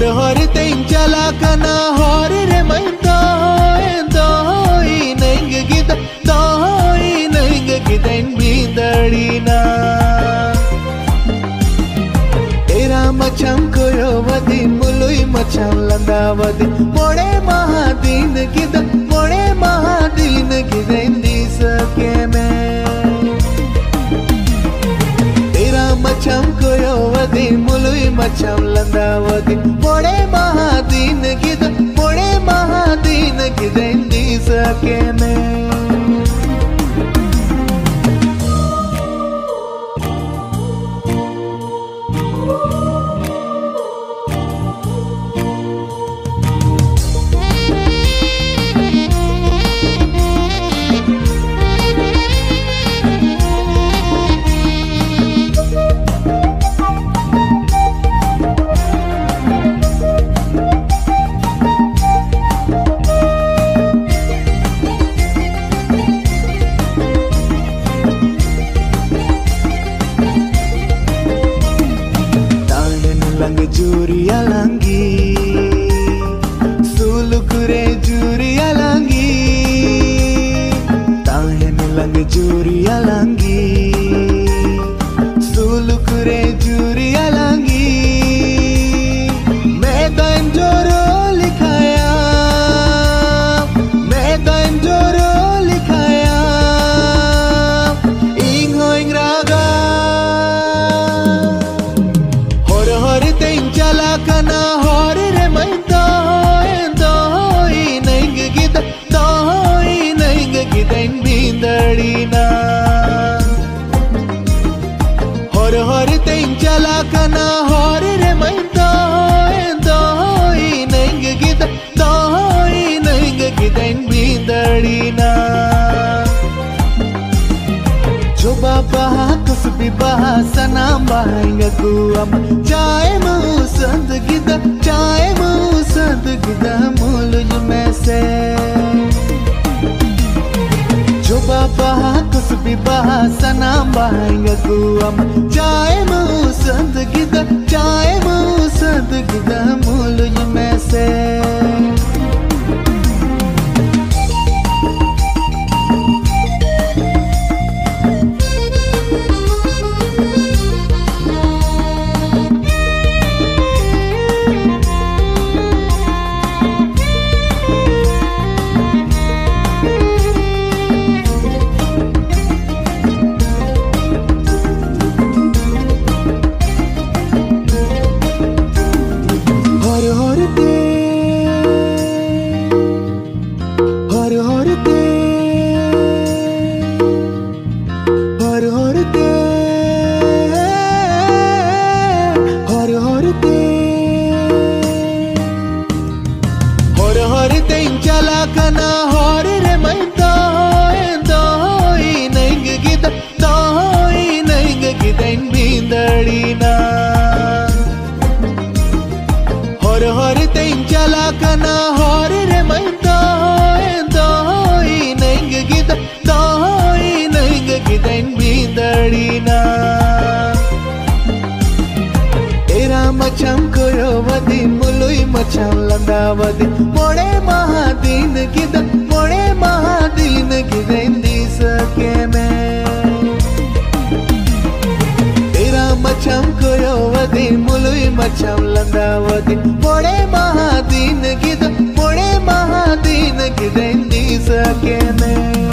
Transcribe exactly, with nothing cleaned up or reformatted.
हर हर ते चला कना हर रे मैं दोई नंग गिद दोई नंग गिदन बीदड़ीना तेरा मचम कोयो वदी मुलुई मचम लंदा वदी मोड़े महादीन गिद मोड़े महादीन गिदन दी सके मैं तेरा मचम कोयो वदी मचम लंदा वदी मोड़े महादीन गिद मोड़े महादीन गिदन दी सके मैं जूरिया लांगी सुलुकुरे जूरिया लांगी ताहन लंग जूरिया लांगी सुलुकुरे जूरिया लांगी मैं तन जोरो लिखाया मैं तन जोरो लिखाया इंग हो इंग रागा होर होर ते चला कना हर रे मैं दोई नंग गिद दोई नंग गिदन बीदड़ीना हर हर ते चला कना हर रे मैं दोई नंग गिद दोई नंग गिदन बीदड़ीना जोबा बहा कुछ भी बहा सना बहाएंगे कुआम चाय मुँह संद गिदा चाय मुँह संद गिदा मुलुज में से जोबा बहा कुछ भी बहा सना बहाएंगे कुआम चाय मुँह संद गिदा चाय मुँह संद गिदा मुलुज में से कना हर रे मैं दोई नंग गिद दोई नंग गिदन बीदड़ीना हर हर ते चला कना हर रे मैं दोई नंग गिद दोई नंग गिदन बीदड़ीना तेरा मचम कोयो वदी मुलुई मचम लंदा वदी मोड़े महादीन गिद मोड़े महादीन गिदन दी सके मैं तेरा मचम कोयो वदी मुलुई मचम लंदा वदी मोड़े महादीन गिद मोड़े महादीन गिदन दी सके मैं।